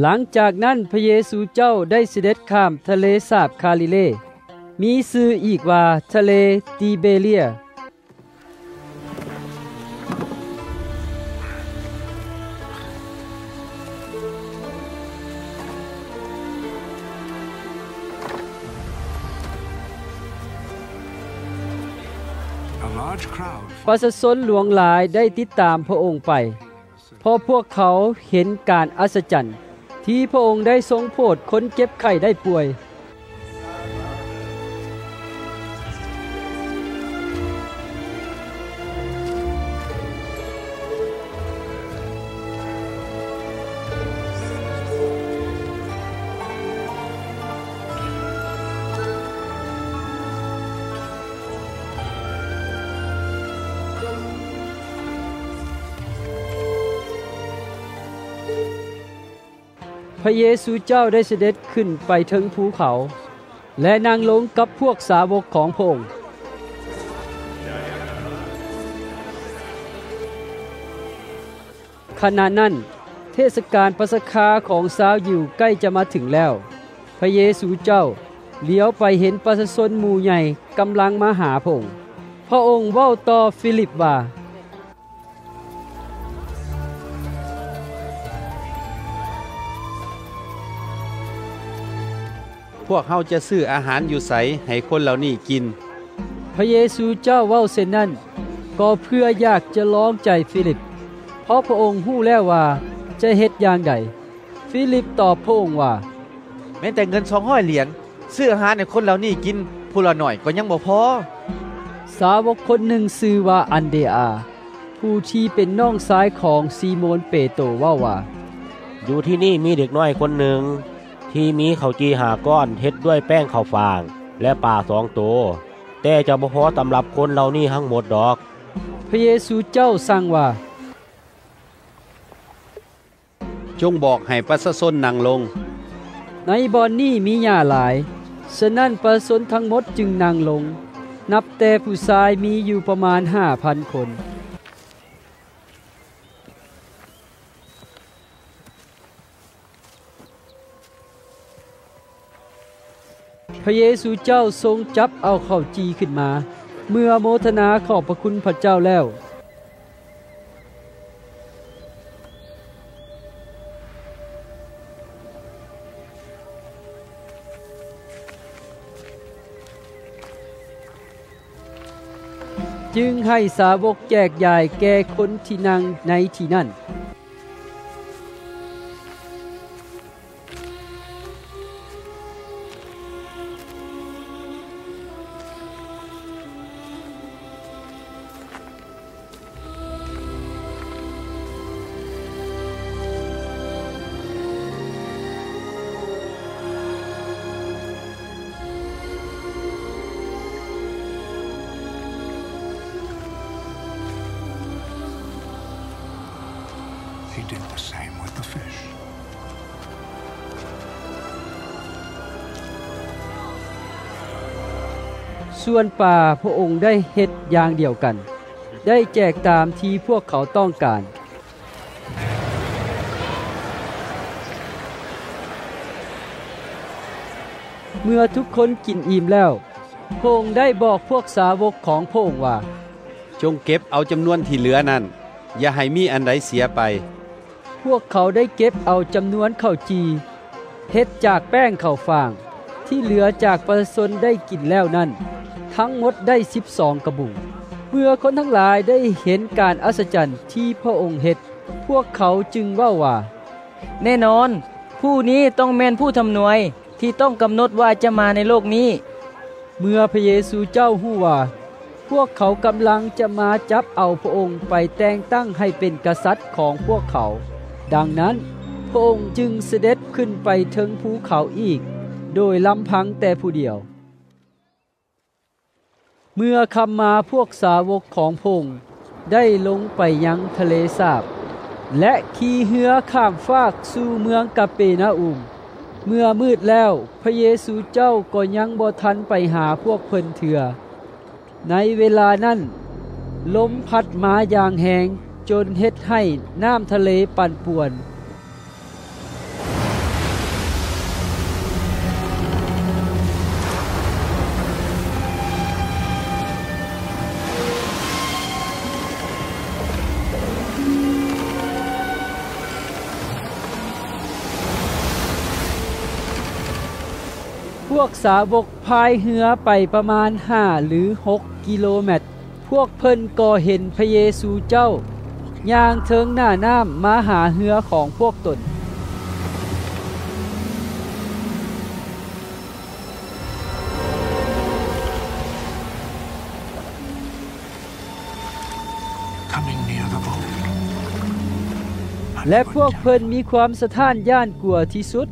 หลังจากนั้นพระเยซูเจ้าได้เสด็จข้ามทะเลสาบกาลิเลมีชื่ออีกว่าทะเลติเบเรียประชาชนหลวงหลายได้ติดตามพระองค์ไปเพราะพวกเขาเห็นการอัศจรรย์ที่พระองค์ได้ทรงโปรดคนเจ็บไข้ได้ป่วยพระเยซูเจ้าได้เสด็จขึ้นไปถึงภูเขาและนั่งลงกับพวกสาวกของพระองค์ขณะนั้นเทศกาลปัสกาของชาวยิวใกล้จะมาถึงแล้วพระเยซูเจ้าเลี้ยวไปเห็นประชาชนหมู่ใหญ่กำลังมาหาพระองค์เว้าต่อฟิลิปว่าพวกเขาจะซื้ออาหารอยู่ไสให้คนเหล่านี้กินพระเยซูเจ้าเว้าเช่นนั้นก็เพื่ออยากจะล้องใจฟิลิปเพราะพระองค์ฮู้แล้วว่าจะเฮ็ดอย่างใดฟิลิปตอบพระองค์ว่าแม้แต่เงิน200เหรียญซื้ออาหารให้คนเหล่านี้กินผู้ละหน่อยก็ยังบ่พอสาวกคนหนึ่งชื่อว่าอันเดอาผู้ที่เป็นน้องชายของซีโมนเปโตรเว้าว่าอยู่ที่นี่มีเด็กน้อยคนหนึ่งที่มีข้าวจี่หาก้อนเฮ็ดด้วยแป้งข้าวฟางและปลา2ตัวแต่จะบ่พอสำหรับคนเหล่านี้ทั้งหมดดอกพระเยซูเจ้าสั่งว่าจงบอกให้ประชาชนนั่งลงในบ่อนนี้มีหญ้าหลายฉะนั้นประชาชนทั้งหมดจึงนั่งลงนับแต่ผู้ชายมีอยู่ประมาณ 5,000 คนพระเยซูเจ้าทรงจับเอาข้าวจี่ขึ้นมาเมื่อโมทนาขอบพระคุณพระเจ้าแล้วจึงให้สาวกแจกจ่ายแก่คนที่นั่งในที่นั่นส่วนป่าพระองค์ได้เฮ็ดอย่างเดียวกันได้แจกตามที่พวกเขาต้องการเมื่อทุกคนกินอิ่มแล้วพระองค์ได้บอกพวกสาวกของพระองค์ว่าจงเก็บเอาจำนวนที่เหลือนั้นอย่าให้มีอันใดเสียไปพวกเขาได้เก็บเอาจำนวนข้าวจี่เฮ็ดจากแป้งข้าวฟางที่เหลือจากประชาชนได้กินแล้วนั้นทั้งหมดได้12กระบุงเมื่อคนทั้งหลายได้เห็นการอัศจรรย์ที่พระองค์เฮ็ดพวกเขาจึงเว้าว่าแน่นอนผู้นี้ต้องแม่นผู้ทำนวยที่ต้องกำหนดว่าจะมาในโลกนี้เมื่อพระเยซูเจ้าฮู้ว่าพวกเขากำลังจะมาจับเอาพระองค์ไปแต่งตั้งให้เป็นกษัตริย์ของพวกเขาดังนั้นพระองค์จึงเสด็จขึ้นไปถึงภูเขาอีกโดยลำพังแต่ผู้เดียวเมื่อคำมาพวกสาวกของพระองค์ได้ลงไปยังทะเลสาบและขี่เรือข้ามฟากสู่เมืองกาเปนาอุมเมื่อมืดแล้วพระเยซูเจ้าก็ยังบ่ทันไปหาพวกเพิ่นเถื่อในเวลานั้นลมพัดมาอย่างแรงจนเฮ็ดให้น้ำทะเลปั่นป่วน พวกสาวกพายเรือไปประมาณ5 หรือ 6 กิโลเมตรพวกเพิ่นก็เห็นพระเยซูเจ้าย่างเทิงหน้าน้ำมาหาเรือของพวกตนและพวกเพิ่นมีความสะท้านย่านกลัวที่สุด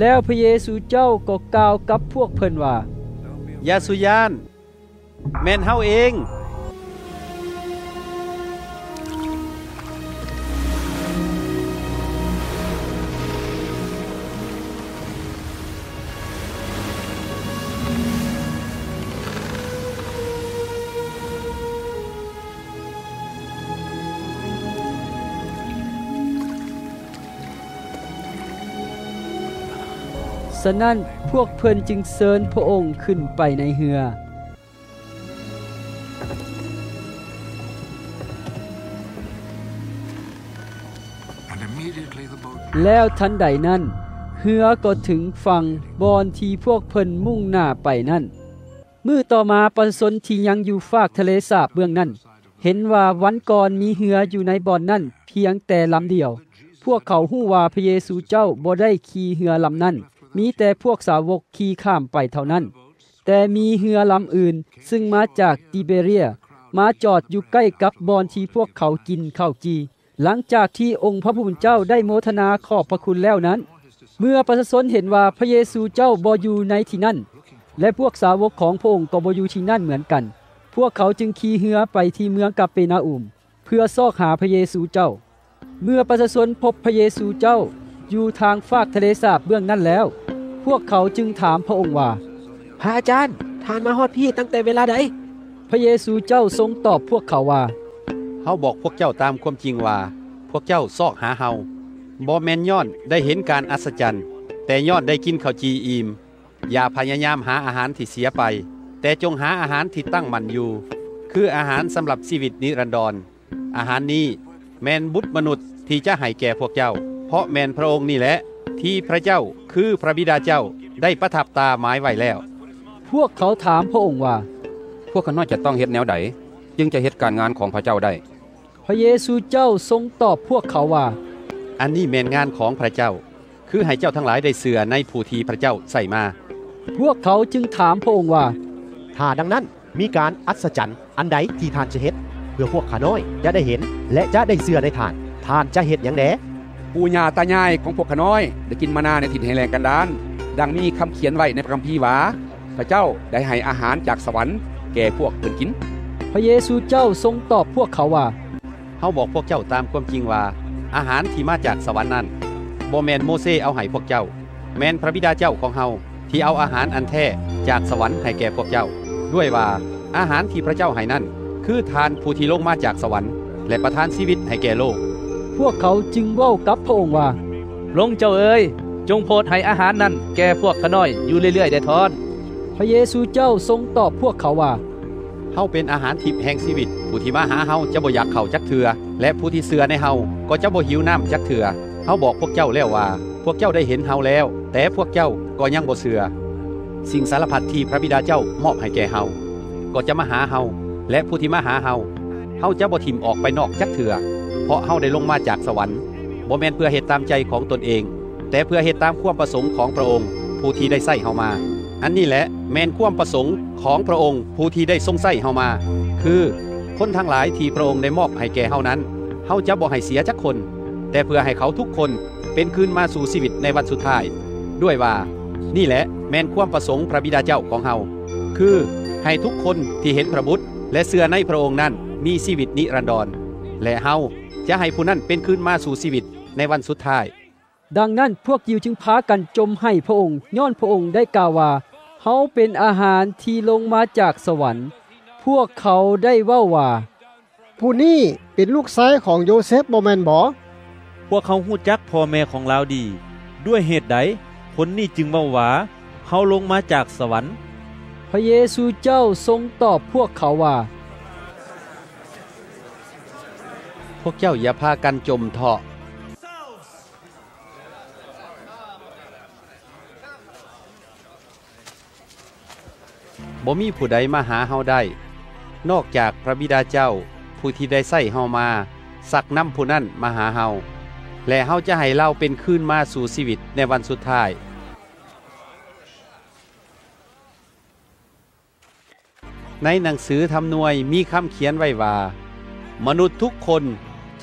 แล้วพระเยซูเจ้าก็กล่าวกับพวกเพิ่นว่าอย่าสุยานแม่นเฮาเองฉะนั้นพวกเพิ่นจึงเชิญพระองค์ขึ้นไปในเรือแล้วทันใดนั้นเรือก็ถึงฝั่งบอนที่พวกเพิ่นมุ่งหน้าไปนั่นมื้อต่อมาประชาชนที่ยังอยู่ฝากทะเลสาบเบื้องนั้นเห็นว่าวันก่อนมีเรืออยู่ในบอนนั้นเพียงแต่ลำเดียวพวกเขาฮู้ว่าพระเยซูเจ้าบ่ได้ขี่เรือลำนั้นมีแต่พวกสาวกขี่ข้ามไปเท่านั้นแต่มีเรือลำอื่นซึ่งมาจากติเบเรียมาจอดอยู่ใกล้กับบอนที่พวกเขากินข้าวจีหลังจากที่องค์พระผู้เป็นเจ้าได้โมทนาขอบพระคุณแล้วนั้นเมื่อประชาชนเห็นว่าพระเยซูเจ้าบ่อยู่ในที่นั่นและพวกสาวกของพระองค์ก็บ่อยู่ที่นั่นเหมือนกันพวกเขาจึงขี่เรือไปที่เมืองกาเปนาอุมเพื่อซอกหาพระเยซูเจ้าเมื่อประชาชนพบพระเยซูเจ้าอยู่ทางฟากทะเลสาบเบื้องนั้นแล้วพวกเขาจึงถามพระองค์ว่าพระอาจารย์ท่านมาฮอดพี่ตั้งแต่เวลาใดพระเยซูเจ้าทรงตอบพวกเขาว่าเฮาบอกพวกเจ้าตามความจริงว่าพวกเจ้าซอกหาเฮาบ่แม่นย้อนได้เห็นการอัศจรรย์แต่ย้อนได้กินข้าวจีอิ่มอย่าพยายามหาอาหารที่เสียไปแต่จงหาอาหารที่ตั้งมั่นอยู่คืออาหารสำหรับชีวิตนิรันดรอาหารนี้แม่นบุตรมนุษย์ที่จะให้แก่พวกเจ้าเพราะแม่นพระองค์นี่แหละที่พระเจ้าคือพระบิดาเจ้าได้ประทับตาหมายไว้แล้วพวกเขาถามพระองค์ว่าพวกเขาน่าจะต้องเฮ็ดแนวใดจึงจะเฮ็ดการงานของพระเจ้าได้พระเยซูเจ้าทรงตอบพวกเขาว่าอันนี้แม่นงานของพระเจ้าคือให้เจ้าทั้งหลายได้เชื่อในผู้ที่พระเจ้าใส่มาพวกเขาจึงถามพระองค์ว่าถ้าดังนั้นมีการอัศจรรย์อันใดที่ท่านจะเฮ็ดเพื่อพวกข้าน้อยจะได้เห็นและจะได้เชื่อในท่านจะเฮ็ดอย่างใดปู่ย่าตายายของพวกข้าน้อยได้กินมะนาในถิ่นแห่งแรงกันดารดังมีคำเขียนไว้ในพระคัมภีร์ว่าพระเจ้าได้ให้อาหารจากสวรรค์แก่พวกเพิ่นกินพระเยซูเจ้าทรงตอบพวกเขาว่าเฮาบอกพวกเจ้าตามความจริงว่าอาหารที่มาจากสวรรค์นั้นบ่แม่นโมเสสเอาให้พวกเจ้าแม่นพระบิดาเจ้าของเฮาที่เอาอาหารอันแท้จากสวรรค์ให้แก่พวกเจ้าด้วยว่าอาหารที่พระเจ้าให้นั้นคือทานผู้ที่ลงมาจากสวรรค์และประทานชีวิตให้แก่โลกพวกเขาจึงเว้ากับพระองค์ว่าลงเจ้าเอ๋ยจงโพดให้อาหารนั้นแก่พวกข้าน้อยอยู่เรื่อยๆได้ทอดพระเยซูเจ้าทรงตอบพวกเขาว่าเฮาเป็นอาหารทิพย์แห่งชีวิตผู้ที่มาหาเฮาจะบ่อยากเข้าจักเทื่อและผู้ที่เชื่อในเฮาก็จะบ่หิวน้ำจักเทื่อเฮาบอกพวกเจ้าแล้วว่าพวกเจ้าได้เห็นเฮาแล้วแต่พวกเจ้าก็ยังบ่เชื่อสิ่งสารพัดที่พระบิดาเจ้ามอบให้แก่เฮาก็จะมาหาเฮาและผู้ที่มาหาเฮาจะบ่ถิ่มออกไปนอกจักเทื่อเพราะเฮาได้ลงมาจากสวรรค์บ่แม่นเพื่อเหตุตามใจของตนเองแต่เพื่อเหตุตามความประสงค์ของพระองค์ผู้ที่ได้ใส่เฮามาอันนี้แหละแม่นความประสงค์ของพระองค์ผู้ที่ได้ทรงใส่เฮามาคือคนทั้งหลายที่พระองค์ได้มอบให้แก่เฮานั้นเฮาจะบ่ให้เสียจักคนแต่เพื่อให้เขาทุกคนเป็นคืนมาสู่ชีวิตในวันสุดท้ายด้วยว่านี่แหละแม่นความประสงค์พระบิดาเจ้าของเฮาคือให้ทุกคนที่เห็นพระบุตรและเชื่อในพระองค์นั้นมีชีวิตนิรันดรและเฮาจะให้ผู้นั้นเป็นคืนมาสู่ชีวิตในวันสุดท้ายดังนั้นพวกยิวจึงพากันจมให้พระองค์ย้อนพระองค์ได้กล่าวว่าเฮาเป็นอาหารที่ลงมาจากสวรรค์พวกเขาได้เว้าว่าผู้นี้เป็นลูกชายของโยเซฟบ่แม่นบ่พวกเขาฮู้จักพ่อแม่ของเราดีด้วยเหตุใดคนนี้จึงเว้าว่าเฮาลงมาจากสวรรค์พระเยซูเจ้าทรงตอบพวกเขาว่าพวกเจ้าอย่าพากันจมเถาะ บ่มีผู้ใดมาหาเฮาได้นอกจากพระบิดาเจ้าผู้ที่ได้ใส่เฮามาสักน้ำผู้นั้นมาหาเฮาและเฮาจะให้เราเป็นคืนมาสู่ชีวิตในวันสุดท้ายในหนังสือทำนวยมีคำเขียนไว้ว่ามนุษย์ทุกคน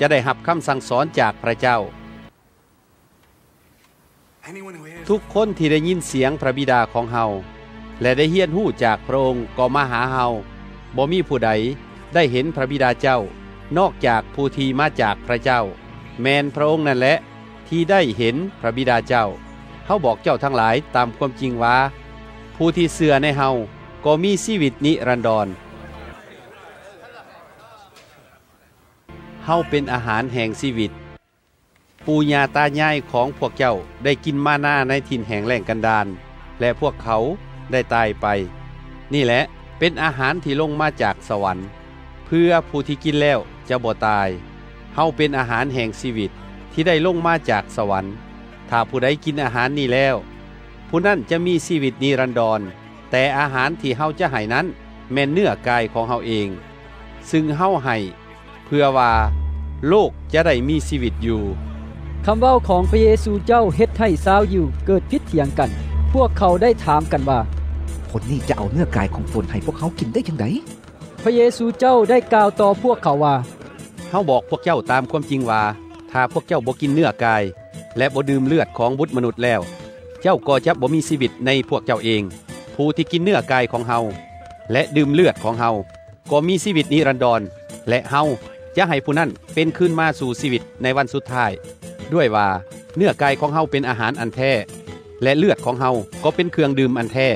จะได้รับคำสั่งสอนจากพระเจ้าทุกคนที่ได้ยินเสียงพระบิดาของเฮาและได้เฮียนหู้จากพระองค์ก็มาหาเฮาบ่มีผู้ใดได้เห็นพระบิดาเจ้านอกจากผู้ที่มาจากพระเจ้าแมนพระองค์นั่นแหละที่ได้เห็นพระบิดาเจ้าเฮาบอกเจ้าทั้งหลายตามความจริงว่าผู้ที่เชื่อในเฮาก็มีชีวิตนิรันดรเฮาเป็นอาหารแห่งชีวิตปู่ย่าตายายของพวกเจ้าได้กินมานาในถิ่นแห่งแหล่งกันดารและพวกเขาได้ตายไปนี่แหละเป็นอาหารที่ลงมาจากสวรรค์เพื่อผู้ที่กินแล้วจะบ่ตายเฮาเป็นอาหารแห่งชีวิตที่ได้ลงมาจากสวรรค์ถ้าผู้ใดกินอาหารนี้แล้วผู้นั้นจะมีชีวิตนิรันดรแต่อาหารที่เฮาจะให้นั้นแม่นเนื้อกายของเฮาเองซึ่งเฮาให้เพื่อว่าโลกจะได้มีชีวิตอยู่คำเว้าของพระเยซูเจ้าเฮ็ดให้ชาวยิวเกิดพิษเถียงกันพวกเขาได้ถามกันว่าคนนี้จะเอาเนื้อกายของคนให้พวกเขากินได้จังไดพระเยซูเจ้าได้กล่าวต่อพวกเขาว่าเฮาบอกพวกเจ้าตามความจริงว่าถ้าพวกเจ้าบ่กินเนื้อกายและบ่ดื่มเลือดของบุตรมนุษย์แล้วเจ้าก็จะบ่มีชีวิตในพวกเจ้าเองผู้ที่กินเนื้อกายของเฮาและดื่มเลือดของเฮาก็มีชีวิตนิรันดรและเฮาจะให้ผู้นั้นเป็นคืนมาสู่ชีวิตในวันสุดท้ายด้วยว่าเนื้อกายของเฮาเป็นอาหารอันแท้และเลือดของเฮาก็เป็นเครื่องดื่มอันแท้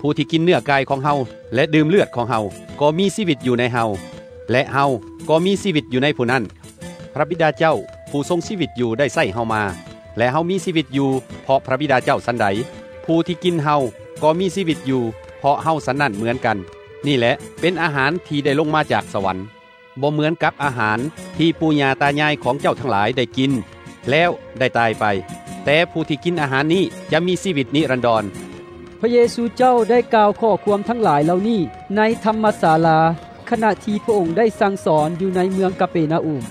ผู้ที่กินเนื้อกายของเฮาและดื่มเลือดของเฮาก็มีชีวิตอยู่ในเฮาและเฮาก็มีชีวิตอยู่ในผู้นั้นพระบิดาเจ้าผู้ทรงชีวิตอยู่ได้ใส่เฮามาและเฮามีชีวิตอยู่เพราะพระบิดาเจ้าสันใดผู้ที่กินเฮาก็มีชีวิตอยู่เพราะเฮาสันนั่นเหมือนกันนี่แหละเป็นอาหารที่ได้ลงมาจากสวรรค์บ่เหมือนกับอาหารที่ปู่ย่าตายายของเจ้าทั้งหลายได้กินแล้วได้ตายไปแต่ผู้ที่กินอาหารนี้จะมีชีวิตนิรันดรพระเยซูเจ้าได้กล่าวข้อความทั้งหลายเหล่านี้ในธรรมศาลาขณะที่พระองค์ได้สั่งสอนอยู่ในเมืองกาเปนาอุม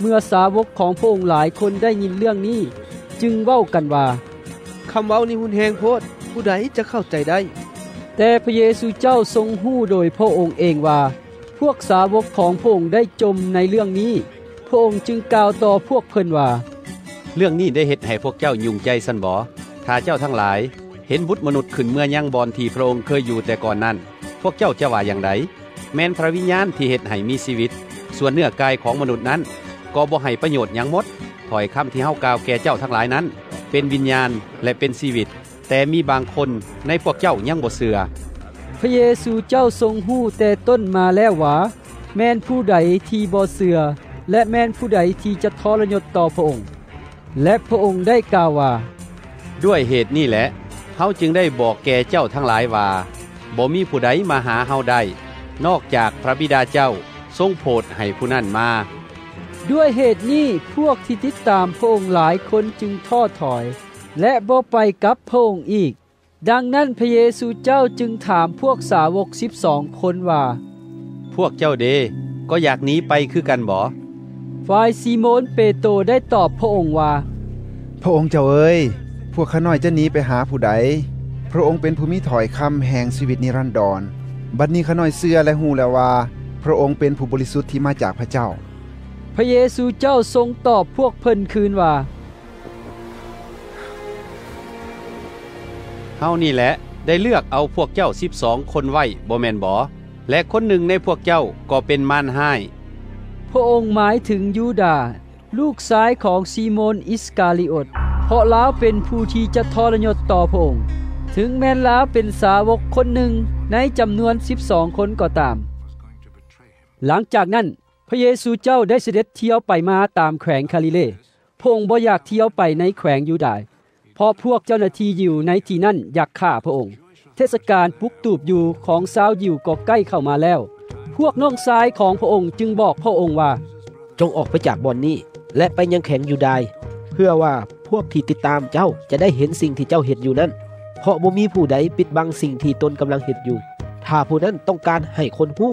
เมื่อสาวกของพระองค์หลายคนได้ยินเรื่องนี้จึงเว้ากันว่าคำเว้านี้หุนแหงโพดผู้ใดจะเข้าใจได้แต่พระเยซูเจ้าทรงฮู้โดยพระองค์เองว่าพวกสาวกของพระองค์ได้จมในเรื่องนี้พระองค์จึงกล่าวต่อพวกเพิ่นว่าเรื่องนี้ได้เฮ็ดให้พวกเจ้ายุ่งใจซั่นบ่ถ้าเจ้าทั้งหลายเห็นบุตรมนุษย์ขึ้นเมื่อยังบอนที่พระองค์เคยอยู่แต่ก่อนนั้นพวกเจ้าจะว่าอย่างใดแม้นพระวิญญาณที่เฮ็ดให้มีชีวิตส่วนเนื้อกายของมนุษย์นั้นก็บ่ให้ประโยชน์หยังหมดถ้อยคำที่เฮากล่าวแก่เจ้าทั้งหลายนั้นเป็นวิญญาณและเป็นชีวิตแต่มีบางคนในพวกเจ้ายังบ่เชื่อพระเยซูเจ้าทรงฮู้แต่ต้นมาแล้วว่าแม่นผู้ใดที่บ่เชื่อและแม่นผู้ใดที่จะทรยศต่อพระองค์และพระองค์ได้กล่าวว่าด้วยเหตุนี้แหละเฮาจึงได้บอกแก่เจ้าทั้งหลายว่าบ่มีผู้ใดมาหาเฮาได้นอกจากพระบิดาเจ้าทรงโปรดให้ผู้นั้นมาด้วยเหตุนี้พวกที่ติดตามพระองค์หลายคนจึงท้อถอยและบ่ไปกับพระองค์อีกดังนั้นพระเยซูเจ้าจึงถามพวกสาวก12คนว่าพวกเจ้าเดก็อยากหนีไปคือกันบ่ฝ่ายซีโมนเปโตรได้ตอบพระองค์ว่าพระองค์เจ้าเอ้ยพวกข้าน้อยจะหนีไปหาผู้ใดพระองค์เป็นผู้มีถ้อยคำแห่งชีวิตนิรันดรบัดนี้ข้าน้อยเชื่อและฮู้แล้วว่าพระองค์เป็นผู้บริสุทธิ์ที่มาจากพระเจ้าพระเยซูเจ้าทรงตอบพวกเพิ่นคืนว่าเฮานี่แหละได้เลือกเอาพวกเจ้า12คนไว้บ่แม่นบ่และคนหนึ่งในพวกเจ้าก็เป็นมารให้พระองค์หมายถึงยูดาลูกชายของซีโมนอิสกาลิโอตเพราะลาวเป็นผู้ที่จะทรยศต่อพระองค์ถึงแม้นลาวเป็นสาวกคนหนึ่งในจำนวน12คนก็ตามหลังจากนั้นพระเยซูเจ้าได้เสด็จเที่ยวไปมาตามแขวงกาลิเลพระองค์บ่อยากเที่ยวไปในแขวงยูดาเพราะพวกเจ้าหน้าที่ยิวในที่นั่นอยากฆ่าพระองค์เทศกาลปลุกตูบอยู่ของชาวยิวก็ใกล้เข้ามาแล้วพวกน้องชายของพระองค์จึงบอกพระองค์ว่าจงออกไปจากบ่อนนี้และไปยังแขวงยูดาเพื่อว่าพวกที่ติดตามเจ้าจะได้เห็นสิ่งที่เจ้าเฮ็ดอยู่นั้นเพราะบ่มีผู้ใดปิดบังสิ่งที่ตนกำลังเฮ็ดอยู่ ถ้าผู้นั้นต้องการให้คนฮู้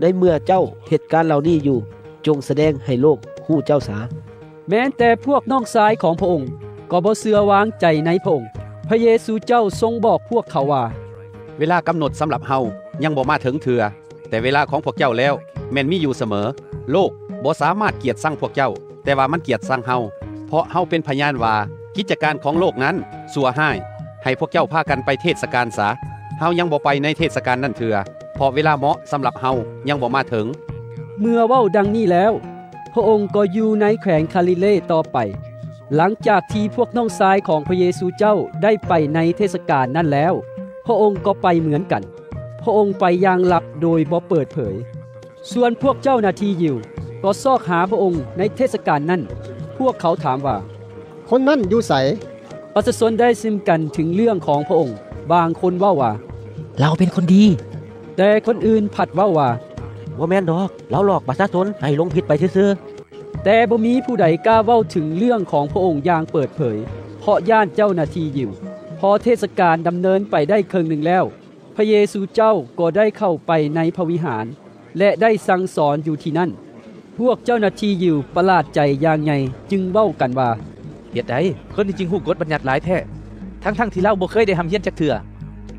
ในเมื่อเจ้าเหตุการณ์เหล่านี้อยู่จงแสดงให้โลกฮู้เจ้าสาแม้แต่พวกน้องชายของพระองค์ก็บ่เชื่อวางใจในพระองค์พระเยซูเจ้าทรงบอกพวกเขาว่าเวลากำหนดสำหรับเฮายังบ่มาถึงเถื่อแต่เวลาของพวกเจ้าแล้วแม่นมีอยู่เสมอโลกบ่สามารถเกลียดสั่งพวกเจ้าแต่ว่ามันเกลียดสั่งเฮาเพราะเฮาเป็นพยานว่ากิจการของโลกนั้นสั่วห้ายให้พวกเจ้าพากันไปเทศกาลซะเฮายังบ่ไปในเทศกาลนั้นเถื่อเพราะเวลาเหมาะสำหรับเฮายังบ่มาถึงเมื่อเว้าดังนี้แล้วพระองค์ก็อยู่ในแขวงกาลิเลต่อไปหลังจากที่พวกน้องชายของพระเยซูเจ้าได้ไปในเทศกาลนั้นแล้วพระองค์ก็ไปเหมือนกันพระองค์ไปอย่างลับโดยบ่เปิดเผยส่วนพวกเจ้าหน้าที่ยิวก็ซอกหาพระองค์ในเทศกาลนั้นพวกเขาถามว่าคนนั้นอยู่ไสประชาชนได้ซิมกันถึงเรื่องของพระองค์บางคนว่าเราเป็นคนดีแต่คนอื่นผัดว่าบ่แม่นดอกเราหลอกประชาชนให้หลงผิดไปซื่อๆแต่บ่มีผู้ใดกล้าเว้าถึงเรื่องของพระองค์อย่างเปิดเผยเพราะย่านเจ้าหน้าที่ยิวพอเทศกาลดำเนินไปได้ครึ่งหนึ่งแล้วพระเยซูเจ้าก็ได้เข้าไปในพระวิหารและได้สั่งสอนอยู่ที่นั่นพวกเจ้าหน้าที่ยิวประหลาดใจอย่างใหญ่จึงเว้ากันว่าเหตุใดคนที่จริงฮู้กฎบัญญัติหลายแท้ทั้งที่เราบ่เคยได้ทำเฮียนจักเทื่อ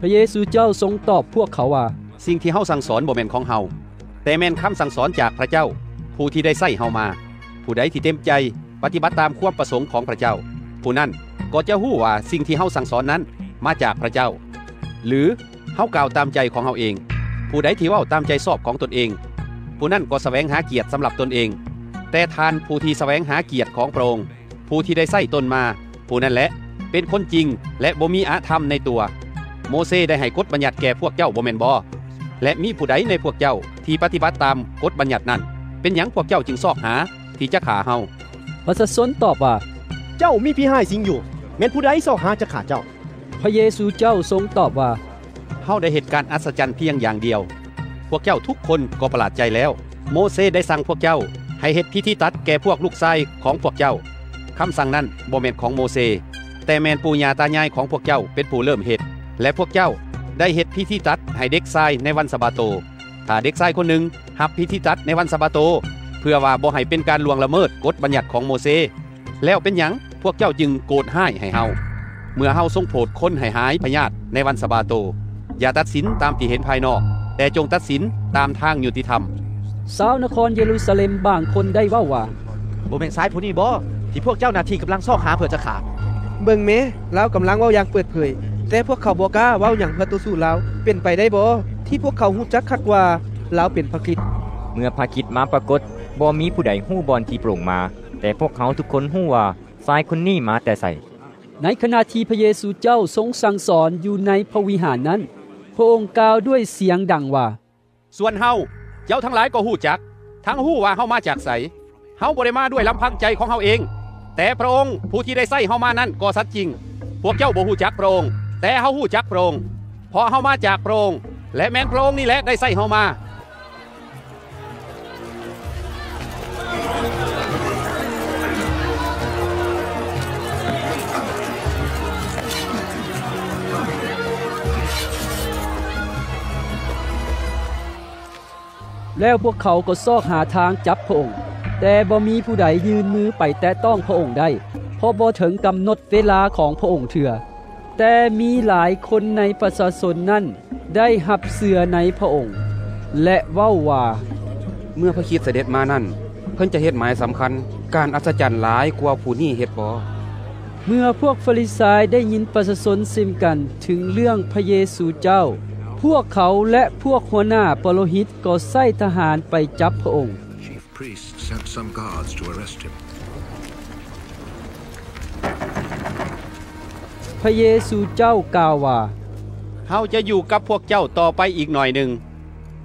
พระเยซูเจ้าทรงตอบพวกเขาว่าสิ่งที่เฮาสั่งสอนบ่แม่นของเฮาแต่แม่นคำสั่งสอนจากพระเจ้าผู้ที่ได้ใส่เฮามาผู้ใดที่เต็มใจปฏิบัติตามความประสงค์ของพระเจ้าผู้นั้นก็จะฮู้ว่าสิ่งที่เฮาสั่งสอนนั้นมาจากพระเจ้าหรือเฮากล่าวตามใจของเฮาเองผู้ใดที่เว้าตามใจชอบของตนเองผู้นั้นก็แสวงหาเกียรติสำหรับตนเองแต่ทานผู้ที่แสวงหาเกียรติของพระองค์ผู้ที่ได้ใส่ตนมาผู้นั้นแหละเป็นคนจริงและบ่มีอาธรรมในตัวโมเสสได้ให้กฎบัญญัติแก่พวกเจ้าบ่แม่นบ่และมีผู้ใดในพวกเจ้าที่ปฏิบัติตามกฎบัญญัตินั้นเป็นหยังพวกเจ้าจึงซอกหาที่จะฆ่าเฮาประชาชนตอบว่าเจ้ามีพี่หายสิงอยู่แม้นผู้ใดซอกหาจะฆ่าเจ้าพระเยซูเจ้าทรงตอบว่าเฮาได้เหตุการณ์อัศจรรย์เพียงอย่างเดียวพวกเจ้าทุกคนก็ประหลาดใจแล้วโมเสสได้สั่งพวกเจ้าให้เฮ็ดพิธีตัดแก่พวกลูกชายของพวกเจ้าคำสั่งนั้นบ่แม่นของโมเสสแต่แม่นปู่ย่าตายายของพวกเจ้าเป็นผู้เริ่มเฮ็ดและพวกเจ้าได้เฮ็ดพิธีตัดให้เด็กชายในวันสะบาโตถ้าเด็กชายคนหนึ่งรับพิธีตัดในวันสะบาโตเพื่อว่าบ่ให้เป็นการล่วงละเมิดกฎบัญญัติของโมเสสแล้วเป็นหยังพวกเจ้าจึงโกรธห้ายให้เฮาเมื่อเฮาทรงโผดคนให้หายพยาธิในวันสะบาโตอย่าตัดสินตามที่เห็นภายนอกแต่จงตัดสินตามทางยุติธรรมชาวนครเยรูซาเล็มบางคนได้ว่าบ่แม่นชายผู้นี้บ่ที่พวกเจ้าหน้าที่กำลังซอกหาเพื่อจะฆ่าเบิ่งแม่เรากำลังเว้าอย่างเปิดเผยแต่พวกเขาบ่กล้าเว้าหยังเพื่อต่อสู้เราเป็นไปได้บ่ที่พวกเขาฮู้จักคักว่าเราเป็นพระคริสต์เมื่อพระคริสต์มาปรากฏบ่มีผู้ใดฮู้บ่อนที่โปร่งมาแต่พวกเขาทุกคนฮู้ว่าชายคนนี้มาแต่ไสในขณะที่พระเยซูเจ้าทรงสั่งสอนอยู่ในพระวิหารนั้นพระองค์กล่าวด้วยเสียงดังว่าส่วนเฮาเจ้าทั้งหลายก็ฮู้จักทั้งฮู้ว่าเฮามาจากไสเฮาบ่ได้มาด้วยลำพังใจของเฮาเองแต่พระองค์ผู้ที่ได้ใส่เฮามานั้นก็สัตย์จริงพวกเจ้าบ่ฮู้จักพระองค์แต่เฮาฮู้จักพระองค์เพราะเฮามาจากพระองค์และแม่นพระองค์นี่แหละได้ใส่เฮามาแล้วพวกเขาก็ซอกหาทางจับพระองค์แต่บ่มีผู้ใดยืนมือไปแตะต้องพระองค์ได้เพราะบ่ถึงกำหนดเวลาของพระองค์เถื่อแต่มีหลายคนในประชาชนนั้นได้หับเสื้อในพระองค์และเว้าว่าเมื่อพระคริสต์เสด็จมานั้นเพิ่นจะเฮ็ดหมายสำคัญการอัศจรรย์หลายกว่าผู้นี้เฮ็ดบ่เมื่อพวกฟาริสายได้ยินประชาชนซิมกันถึงเรื่องพระเยซูเจ้าพวกเขาและพวกหัวหน้าปโรหิตก็ใส่ทหารไปจับพระองค์พระเยซูเจ้ากล่าวว่าเฮาจะอยู่กับพวกเจ้าต่อไปอีกหน่อยหนึ่ง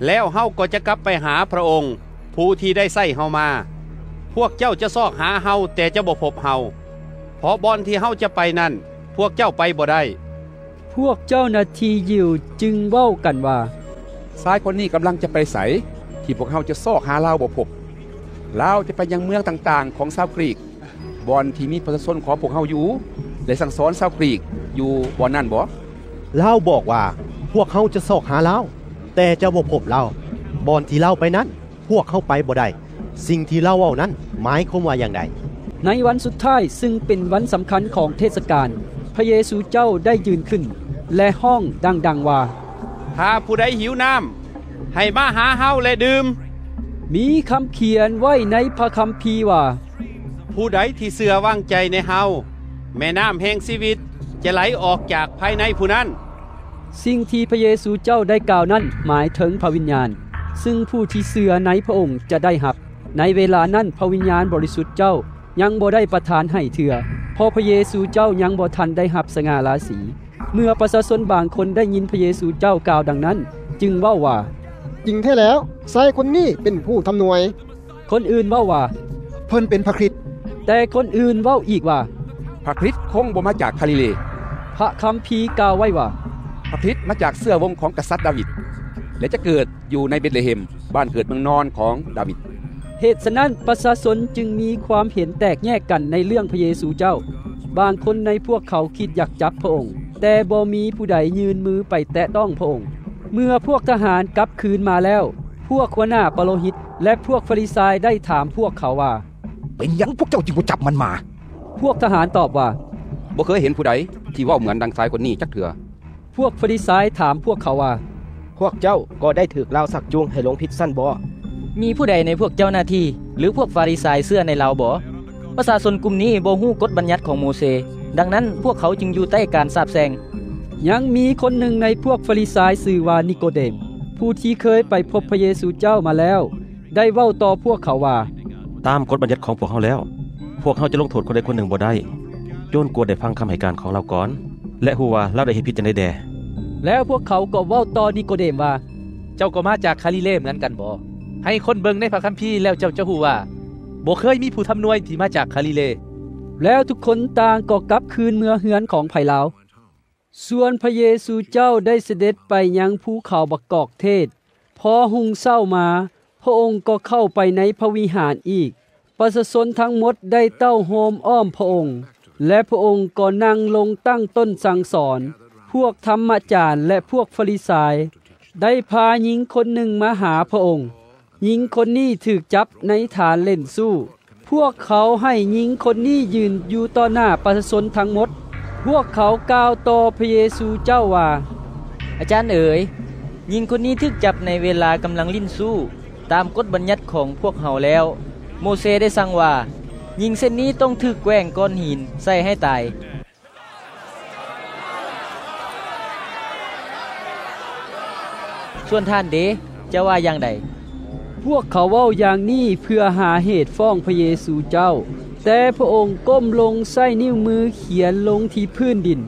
แล้วเฮาก็จะกลับไปหาพระองค์ผู้ที่ได้ใส่เฮามาพวกเจ้าจะซอกหาเฮาแต่จะบ่พบเฮาเพราะบ่อนที่เฮาจะไปนั้นพวกเจ้าไปบ่ได้พวกเจ้าหน้าที่ยิวจึงเว้ากันว่าชายคนนี้กำลังจะไปไสที่พวกเฮาจะซอกหาเราบ่พบเราจะไปยังเมืองต่างๆของชาวกรีกบ่อนที่มีประชาชนของพวกเฮาอยู่ได้สั่งสอนชาวกรีกอยู่บ่อนนั้นบ่เราบอกว่าพวกเฮาจะซอกหาเรา แต่เจ้าบ่พบเราบอนที่เล่าไปนั้นพวกเข้าไปบ่ได้สิ่งที่เล่าเอานั้นหมายความว่าอย่างไรในวันสุดท้ายซึ่งเป็นวันสำคัญของเทศกาลพระเยซูเจ้าได้ยืนขึ้นและห้องดังๆว่าถ้าผู้ใดหิวน้ำให้มาหาเฮาและดื่มมีคำเขียนไว้ในพระคัมภีร์ว่าผู้ใดที่เชื่อวางใจในเฮาแม่น้ำแห่งชีวิตจะไหลออกจากภายในผู้นั้นสิ่งที่พระเยซูเจ้าได้กล่าวนั้นหมายถึงพระวิญญาณซึ่งผู้ที่เชื่อในพระองค์จะได้รับในเวลานั้นพระวิญญาณบริสุทธิ์เจ้ายังบ่ได้ประทานให้เถื่อเพราะพระเยซูเจ้ายังบ่ทันได้รับสง่าราศีเมื่อประชาชนบางคนได้ยินพระเยซูเจ้ากล่าวดังนั้นจึงเว้าว่าจริงแท้แล้วชายคนนี้เป็นผู้ทำนวยคนอื่นเว้าว่าเพิ่นเป็นพระคริสต์แต่คนอื่นเว้าอีกว่าพระคริสต์คงบ่มาจากกาลิเลพระคัมภีร์กล่าวไว้ว่าพระคริสต์มาจากเสื้อวงของกษัตริย์ดาวิดและจะเกิดอยู่ในเบธเลเฮมบ้านเกิดเมืองนอนของดาวิดเหตุฉะนั้นประชาชนจึงมีความเห็นแตกแยกกันในเรื่องพระเยซูเจ้าบางคนในพวกเขาคิดอยากจับพระองค์แต่บ่มีผู้ใดยืนมือไปแตะต้องพระองค์เมื่อพวกทหารกลับคืนมาแล้วพวกหัวหน้าปโรหิตและพวกฟาริสายได้ถามพวกเขาว่าเป็นหยังพวกเจ้าจึงบ่จับมันมาพวกทหารตอบว่าบ่เคยเห็นผู้ใดที่เว้าเหมือนดังชายคนนี้จักเถื่อพวกฟาริสายถามพวกเขาว่าพวกเจ้าก็ได้ถูกเราสักจูงให้หลงผิดซั่นบ่มีผู้ใดในพวกเจ้าหน้าที่หรือพวกฟาริสายเชื่อในเราบ่ประชาชนกลุ่มนี้บ่ฮู้กฎบัญญัติของโมเสสดังนั้นพวกเขาจึงอยู่ใต้การสาปแช่งยังมีคนหนึ่งในพวกฟาริสายชื่อว่านิโคเดมผู้ที่เคยไปพบพระเยซูเจ้ามาแล้วได้เว้าต่อพวกเขาว่าตามกฎบัญญัติของพวกเขาแล้วพวกเขาจะลงโทษคนใดคนหนึ่งบ่ได้โจนกลัวได้ฟังคำให้การของเราก่อนและฮู้ว่าเราได้เฮ็ดผิดจังได๋แดแล้วพวกเขาก็เว้าต่อนิโคเดมว่าเจ้าก็มาจากกาลิเลเหมือนกันบ่ให้คนเบิ่งในพระคัมภีร์แล้วเจ้าจะฮู้ว่าบ่เคยมีผู้ทำนวยที่มาจากกาลิเลแล้วทุกคนต่างก็กลับคืนเมืองเฮือนของไผลาวส่วนพระเยซูเจ้าได้เสด็จไปยังภูเขาบักกอกเทศพอหุ่งเช้ามาพระองค์ก็เข้าไปในพระวิหารอีกประชาชนทั้งหมดได้เต้าโฮมอ้อมพระองค์และพระองค์ก็นั่งลงตั้งต้นสั่งสอนพวกธรรมจารย์และพวกฟาริสายได้พาหญิงคนหนึ่งมาหาพระองค์หญิงคนนี้ถูกจับในฐานเล่นสู้พวกเขาให้หญิงคนนี้ยืนอยู่ต่อหน้าประชาชนทั้งหมดพวกเขากล่าวต่อพระเยซูเจ้าว่าอาจารย์เอ๋ยหญิงคนนี้ถูกจับในเวลากำลังลิ้นสู้ตามกฎบัญญัติของพวกเขาแล้วโมเสสได้สั่งว่าหญิงเส้นนี้ต้องถูกแกว่งก้อนหินใส่ให้ตายส่วนท่านเดชจะว่าอย่างใดพวกเขาเว้าอย่างนี้เพื่อหาเหตุฟ้องพระเยซูเจ้าแต่พระองค์ก้มลงใส่นิ้วมือเขียนลงที่พื้นดิน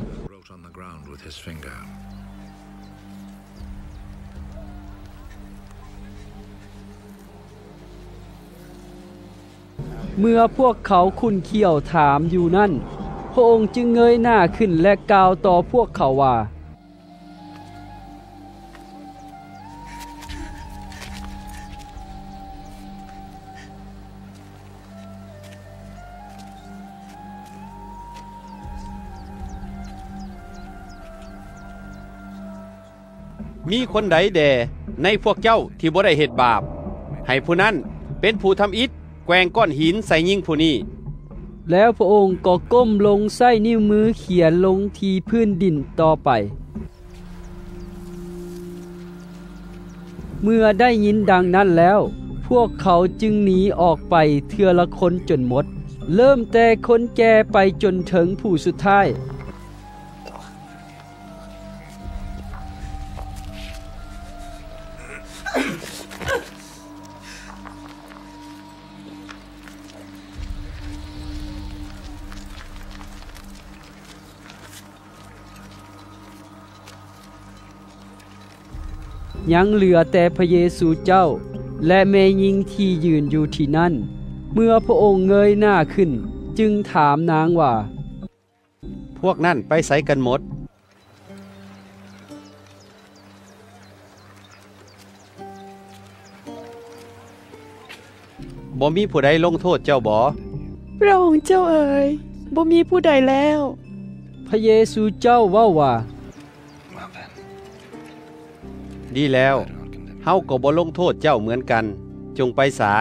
เมื่อพวกเขาคุ้นเคี้ยวถามอยู่นั่นพระองค์จึงเงยหน้าขึ้นและกล่าวต่อพวกเขาว่ามีคนใดแด่ในพวกเจ้าที่บ่ได้เหตุบาปให้ผู้นั้นเป็นผู้ทำอิฐแกว่งก้อนหินใส่ยิ่งผู้นี้แล้วพระองค์ก็ก้มลงใส่นิ้วมือเขียนลงที่พื้นดินต่อไปเมื่อได้ยินดังนั้นแล้วพวกเขาจึงหนีออกไปเทื่อละคนจนหมดเริ่มแต่คนแก่ไปจนถึงผู้สุดท้ายยังเหลือแต่พระเยซูเจ้าและแม่หญิงที่ยืนอยู่ที่นั่นเมื่อพระองค์เงยหน้าขึ้นจึงถามนางว่าพวกนั่นไปไสกันหมดบ่มีผู้ใดลงโทษเจ้าบ่พระองค์เจ้าเอ๋ยบ่มีผู้ใดแล้วพระเยซูเจ้าเว้าว่าดีแล้ว เฮาก็บ่ลงโทษเจ้าเหมือนกันจงไปสา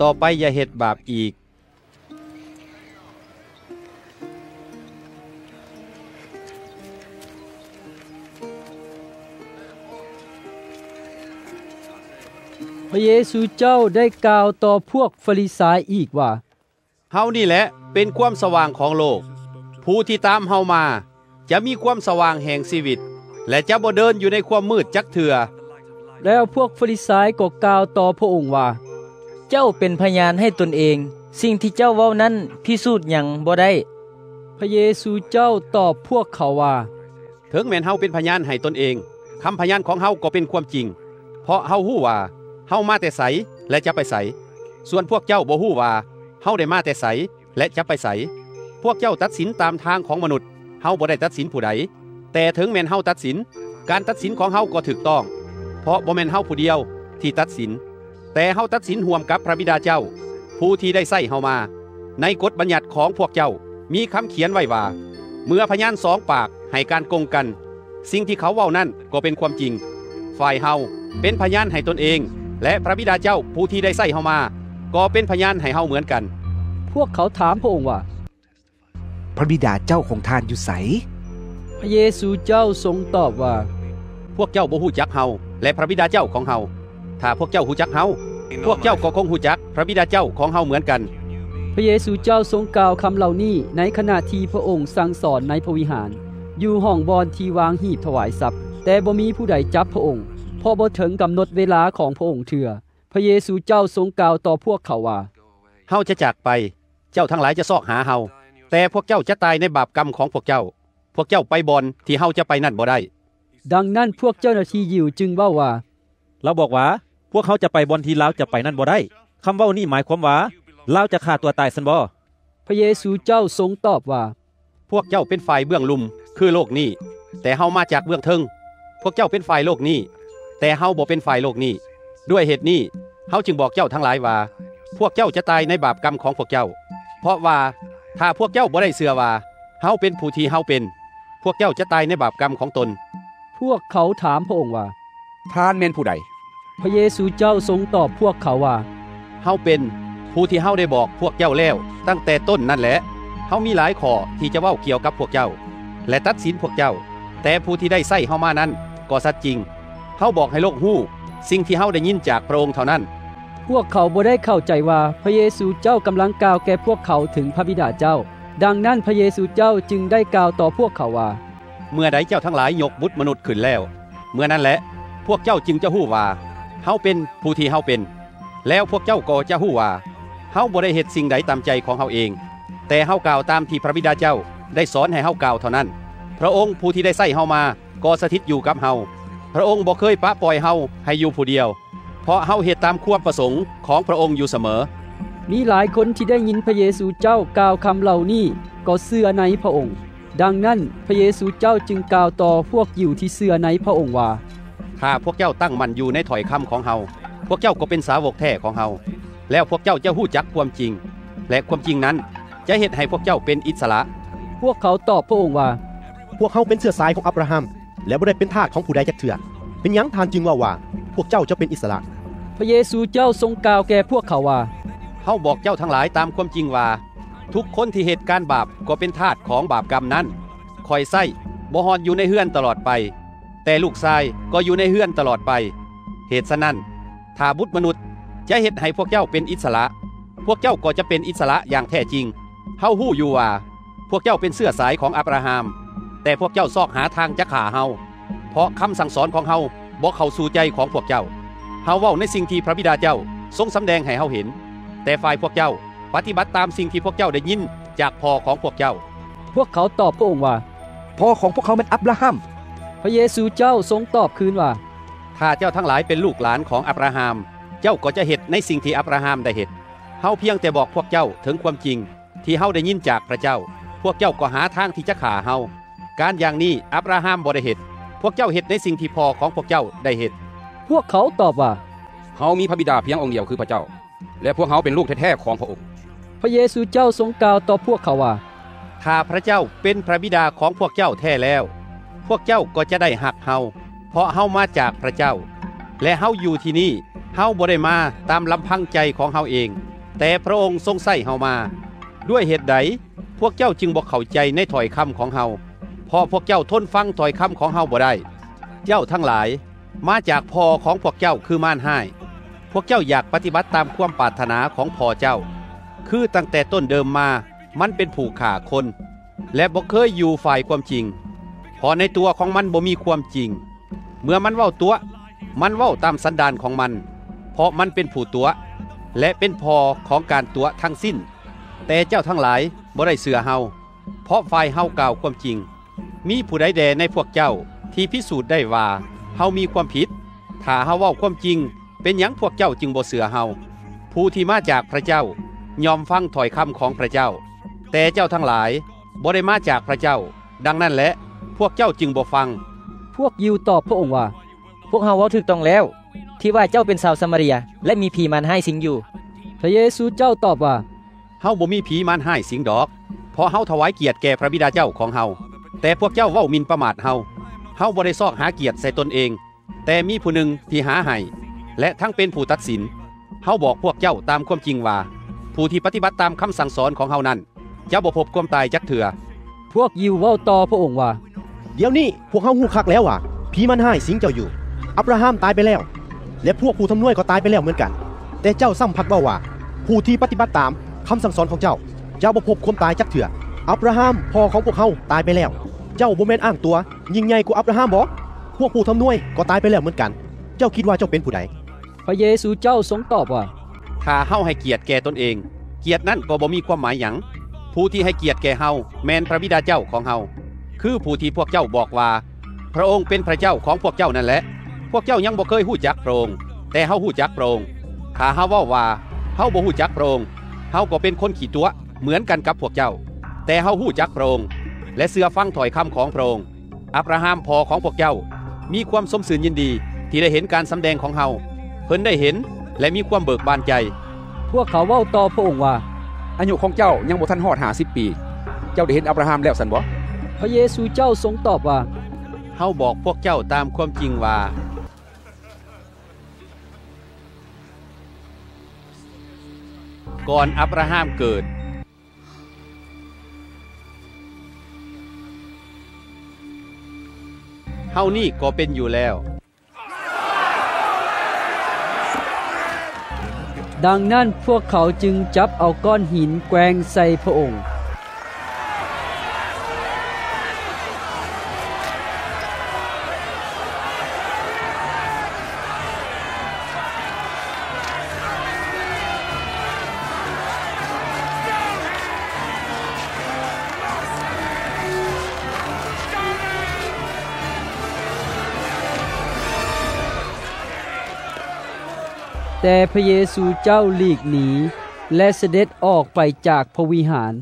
ต่อไปอย่าเฮ็ดบาปอีกพระเยซูเจ้าได้กล่าวต่อพวกฟาริสายอีกว่าเฮานี่แหละเป็นความสว่างของโลกผู้ที่ตามเฮามาจะมีความสว่างแห่งชีวิตและจะบ่เดินอยู่ในความมืดจักเถื่อแล้วพวกฟาริสายก็กล่าวต่อพระองค์ว่าเจ้าเป็นพยานให้ตนเองสิ่งที่เจ้าเว้านั้นพิสูจน์หยังบ่ได้พระเยซูเจ้าตอบพวกเขาว่าถึงแม้นเฮาเป็นพยานให้ตนเองคำพยานของเฮาก็เป็นความจริงเพราะเฮาฮู้ว่าเฮามาแต่ไสและจะไปไสส่วนพวกเจ้าบ่ฮู้ว่าเฮาได้มาแต่ไสและจะไปไสพวกเจ้าตัดสินตามทางของมนุษย์เฮาบ่ได้ตัดสินผู้ใดแต่ถึงแม้นเฮาตัดสินการตัดสินของเฮาก็ถูกต้องเพราะบ่แม่นเฮาผู้เดียวที่ตัดสินแต่เฮาตัดสินห่วมกับพระบิดาเจ้าผู้ที่ได้ใส่เฮามาในกฎบัญญัติของพวกเจ้ามีคำเขียนไว้ว่าเมื่อพยานสองปากให้การโกงกันสิ่งที่เขาเว้านั่นก็เป็นความจริงฝ่ายเฮาเป็นพยานให้ตนเองและพระบิดาเจ้าผู้ที่ได้ใส่เฮามาก็เป็นพยานให้เฮาเหมือนกันพวกเขาถามพระองค์ว่าพระบิดาเจ้าของท่านอยู่ไสพระเยซูเจ้าทรงตอบว่าพวกเจ้าบ่ฮู้จักเฮาและพระบิดาเจ้าของเฮาถ้าพวกเจ้าฮู้จักเฮาพวกเจ้าก็คงฮู้จักพระบิดาเจ้าของเฮาเหมือนกันพระเยซูเจ้าทรงกล่าวคำเหล่านี้ในขณะที่พระองค์สั่งสอนในพระวิหารอยู่ห้องบอนที่วางหีบถวายทรัพย์แต่บ่มีผู้ใดจับพระองค์เพราะบ่ถึงกำหนดเวลาของพระองค์เถื่อพระเยซูเจ้าทรงกล่าวต่อพวกเขาว่าเฮาจะจากไปเจ้าทั้งหลายจะซอกหาเฮาแต่พวกเจ้าจะตายในบาปกรรมของพวกเจ้าพวกเจ้าไปบอนที่เฮาจะไปนั่นบ่ได้ดังนั้นพวกเจ้าหน้าที่ยิวจึงเว้าว่าเราบอกว่าพวกเขาจะไปบอนที่ลาวจะไปนั่นบ่ได้คำเว้านี่หมายความว่าลาวจะฆ่าตัวตายซั่นบ่พระเยซูเจ้าทรงตอบว่าพวกเจ้าเป็นฝ่ายเบื้องลุ่มคือโลกนี้แต่เฮามาจากเบื้องเทิงพวกเจ้าเป็นฝ่ายโลกนี้แต่เฮาบ่เป็นฝ่ายโลกนี้ด้วยเหตุนี้เฮาจึงบอกเจ้าทั้งหลายว่าพวกเจ้าจะตายในบาปกรรมของพวกเจ้าเพราะว่าถ้าพวกเจ้าบ่ได้เชื่อว่าเฮาเป็นผู้ที่เฮาเป็นพวกเจ้าจะตายในบาปกรรมของตนพวกเขาถามพระองค์ว่าท่านแม่นผู้ใดพระเยซูเจ้าทรงตอบพวกเขาว่าเฮาเป็นผู้ที่เฮาได้บอกพวกเจ้าแล้วตั้งแต่ต้นนั่นแหละเฮามีหลายข้อที่จะเว้าเกี่ยวกับพวกเจ้าและตัดสินพวกเจ้าแต่ผู้ที่ได้ใส่เฮามานั้นก็สัตย์จริงเฮาบอกให้โลกฮู้สิ่งที่เฮาได้ยินจากพระองค์เท่านั้นพวกเขาบ่ได้เข้าใจว่าพระเยซูเจ้ากำลังกล่าวแก่พวกเขาถึงพระบิดาเจ้าดังนั้นพระเยซูเจ้าจึงได้กล่าวต่อพวกเขาว่าเมื่อใดเจ้าทั้งหลายยกบุตรมนุษย์ขึ้นแล้วเมื่อนั้นแหละพวกเจ้าจึงจะฮู้ว่าเฮาเป็นผู้ที่เฮาเป็นแล้วพวกเจ้าก็จะฮู้ว่าเฮาบ่ได้เฮ็ดสิ่งใดตามใจของเฮาเองแต่เฮากล่าวตามที่พระบิดาเจ้าได้สอนให้เฮากล่าวเท่านั้นพระองค์ผู้ที่ได้ใส่เฮามาก็สถิตอยู่กับเฮาพระองค์บ่เคยปะปล่อยเฮาให้อยู่ผู้เดียวเพราะเฮาเฮ็ดตามความประสงค์ของพระองค์อยู่เสมอมีหลายคนที่ได้ยินพระเยซูเจ้ากล่าวคำเหล่านี้ก็เชื่อในพระองค์ดังนั้นพระเยซูเจ้าจึงกล่าวต่อพวกยิวที่เชื่อในพระองค์ว่าถ้าพวกเจ้าตั้งมั่นอยู่ในถ้อยคำของเฮาพวกเจ้าก็เป็นสาวกแท้ของเฮาแล้วพวกเจ้าจะฮู้จักความจริงและความจริงนั้นจะเฮ็ดให้พวกเจ้าเป็นอิสระพวกเขาตอบพระองค์ว่าพวกเขาเป็นเชื้อสายของอับราฮัมและบ่ได้เป็นทาสของผู้ใดจักเทื่อเป็นหยังท่านจึงว่าพวกเจ้าจะเป็นอิสระพระเยซูเจ้าทรงกล่าวแก่พวกเขาว่าเฮาบอกเจ้าทั้งหลายตามความจริงว่าทุกคนที่เหตุการณ์บาปก็เป็นทาสของบาปกรรมนั้นคอยไส้บ่ฮอดอยู่ในเฮือนตลอดไปแต่ลูกชายก็อยู่ในเฮือนตลอดไปเหตุฉะนั้นถ้าบุตรมนุษย์จะเฮ็ดให้พวกเจ้าเป็นอิสระพวกเจ้าก็จะเป็นอิสระอย่างแท้จริงเฮาฮู้อยู่ว่าพวกเจ้าเป็นเสื้อสายของอับราฮัมแต่พวกเจ้าซอกหาทางจะฆ่าเฮาเพราะคำสั่งสอนของเฮาบ่เข้าสู่ใจของพวกเจ้าเฮาเว้าในสิ่งที่พระบิดาเจ้าทรงสำแดงให้เฮาเห็นแต่ฝ่ายพวกเจ้าปฏิบัติตามสิ่งที่พวกเจ้าได้ยินจากพ่อของพวกเจ้าพวกเขาตอบพระองค์ว่าพ่อของพวกเขาเป็นอับราฮัมพระเยซูเจ้าทรงตอบคืนว่าถ้าเจ้าทั้งหลายเป็นลูกหลานของอับราฮัมเจ้าก็จะเฮ็ดในสิ่งที่อับราฮัมได้เฮ็ดเฮาเพียงแต่บอกพวกเจ้าถึงความจริงที่เฮาได้ยินจากพระเจ้าพวกเจ้าก็หาทางที่จะฆ่าเฮาการอย่างนี้อับราฮัมบ่ได้เฮ็ดพวกเจ้าเฮ็ดในสิ่งที่พ่อของพวกเจ้าได้เฮ็ดพวกเขาตอบว่าเฮามีพระบิดาเพียงองค์เดียวคือพระเจ้าและพวกเขาเป็นลูกแท้ๆของพระองค์พระเยซูเจ้าทรงกล่าวต่อพวกเขาว่าถ้าพระเจ้าเป็นพระบิดาของพวกเจ้าแท้แล้วพวกเจ้าก็จะได้หักเฮา ราะเฮามาจากพระเจ้าและเฮาอยู่ที่นี่เฮาบ่ได้มาตามลำพังใจของเฮาเองแต่พระองค์ทรงใส่เฮามาด้วยเหตุใดพวกเจ้าจึงบ่เข้าใจในถ้อยคำของเฮาเพราะพวกเจ้าทนฟังถ้อยคำของเฮาบ่ได้เจ้าทั้งหลายมาจากพ่อของพวกเจ้าคือม่านหายพวกเจ้าอยากปฏิบัติตามความปรารถนาของพ่อเจ้าคือตั้งแต่ต้นเดิมมามันเป็นผู้ฆ่าคนและบ่เคยอยู่ฝ่ายความจริงเพราะในตัวของมันบ่มีความจริงเมื่อมันเว้าตัวมันเว้าตามสันดานของมันเพราะมันเป็นผู้ตัวและเป็นพ่อของการตัวทั้งสิ้นแต่เจ้าทั้งหลายบ่ได้เชื่อเฮาเพราะฝ่ายเฮากล่าวความจริงมีผู้ใดแดในพวกเจ้าที่พิสูจน์ได้ว่าเฮามีความผิดถ้าเฮาเว้าความจริงเป็นหยังพวกเจ้าจึงบ่เชื่อเฮาผู้ที่มาจากพระเจ้ายอมฟังถ้อยคำของพระเจ้าแต่เจ้าทั้งหลายบ่ได้มาจากพระเจ้าดังนั้นแหละพวกเจ้าจึงบ่ฟังพวกยิวตอบพระองค์ว่าพวกเฮาเว้าถูกต้องแล้วที่ว่าเจ้าเป็นชาวซามาเรียและมีผีมารให้สิงอยู่พระเยซูเจ้าตอบว่าเฮาบ่มีผีมารให้สิงดอกเพราะเฮาถวายเกียรติแก่พระบิดาเจ้าของเฮาแต่พวกเจ้าเว้าหมิ่นประมาทเฮาเฮาบ่ได้ซอกหาเกียรติใส่ตนเองแต่มีผู้หนึ่งที่หาให้และทั้งเป็นผู้ตัดสินเฮาบอกพวกเจ้าตามความจริงว่าผู้ที่ปฏิบัติตามคำสั่งสอนของเฮานั้นจะบ่พบความตายจักเถื่อพวกยิวเว้าต่อพระองค์ว่าเดี๋ยวนี้พวกเฮาฮู้คักแล้วว่าผีมันให้สิงเจ้าอยู่อับราฮัมตายไปแล้วและพวกผู้ทำนวยก็ตายไปแล้วเหมือนกันแต่เจ้าซ้ำพักว่าผู้ที่ปฏิบัติตามคำสั่งสอนของเจ้าบ่พบความตายจักเถื่ออับราฮัมพ่อของพวกเฮาตายไปแล้วเจ้าบ่แม่นอ้างตัวยิ่งใหญ่กว่าอับราฮัมบ่พวกผู้ทำนวยก็ตายไปแล้วเหมือนกันเจ้าคิดว่าเจ้าเป็นผู้ใดพระเยซูเจ้าทรงตอบว่าถ้าเฮาให้เกียรติแก่ตนเองเกียรตินั้นก็บ่มีความหมายหยังผู้ที่ให้เกียรติแก่เฮาแม่นพระบิดาเจ้าของเฮาคือผู้ที่พวกเจ้าบอกว่าพระองค์เป็นพระเจ้าของพวกเจ้านั่นแหละพวกเจ้ายังบ่เคยฮู้จักพระองค์แต่เฮาฮู้จักพระองค์ถ้าเฮาเว้าว่าเฮาบ่ฮู้จักพระองค์เฮาก็เป็นคนขี้ตัวเหมือนกันกับพวกเจ้าแต่เฮาฮู้จักพระองค์และเชื่อฟังถ้อยคำของพระองค์อับราฮัมพ่อของพวกเจ้ามีความสมชื่นยินดีที่ได้เห็นการสำแดงของเฮาเพิ่นได้เห็นและมีความเบิกบานใจพวกเขาเว้าต่อพระองค์ว่าอายุของเจ้ายังบ่ทันฮอด50 ปีเจ้าได้เห็นอับราฮัมแล้วซั่นบ่พระเยซูเจ้าทรงตอบว่าเฮาบอกพวกเจ้าตามความจริงว่าก่อนอับราฮัมเกิดเฮานี่ก็เป็นอยู่แล้วดังนั้นพวกเขาจึงจับเอาก้อนหินแกว่งใส่พระองค์แต่พระเยซูเจ้าหลีกหนีและเสด็จออกไปจากพระวิหาร